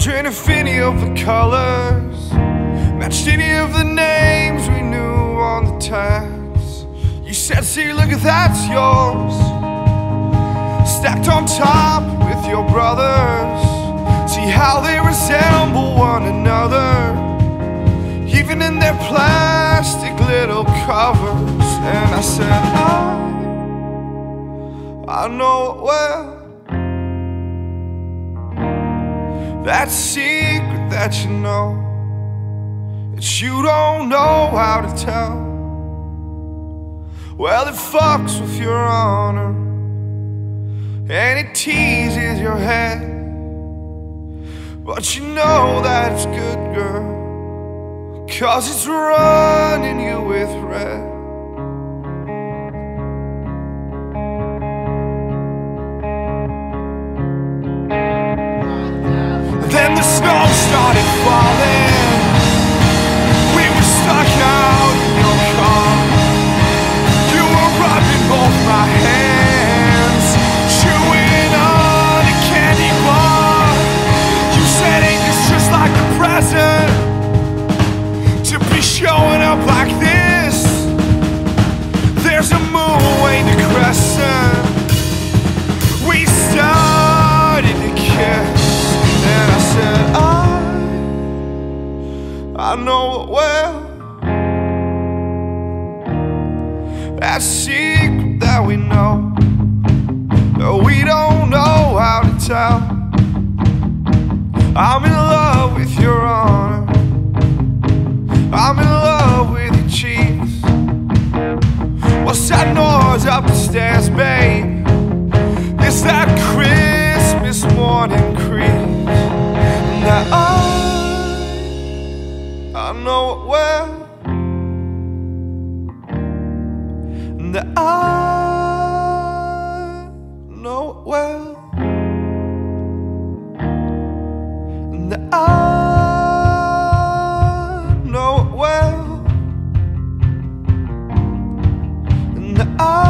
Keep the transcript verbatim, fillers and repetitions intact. wondering if any of the colors matched any of the names we knew on the tags. You said, "See, look at that's yours, stacked on top with your brothers. See how they resemble one another, even in their plastic little covers." And I said, I, I know it well, that secret that you know, that you don't know how to tell. Well, it fucks with your honor, and it teases your head, but you know that it's good, girl, 'cause it's running you with red. Then the snow started falling, we were stuck out in your car. You were rubbing both my hands, chewing on a candy bar. You said it's just like a present to be showing up like this. There's a moon way to crescent. We started to kiss, and I said, I, I know it well, that secret that we know, that we don't know how to tell. I'm in love with your honor, I'm in love with your cheeks. What's that noise up the stairs, babe? It's that Christmas morning creep. Now I, I know it well, and I know it well, and I know it well, and I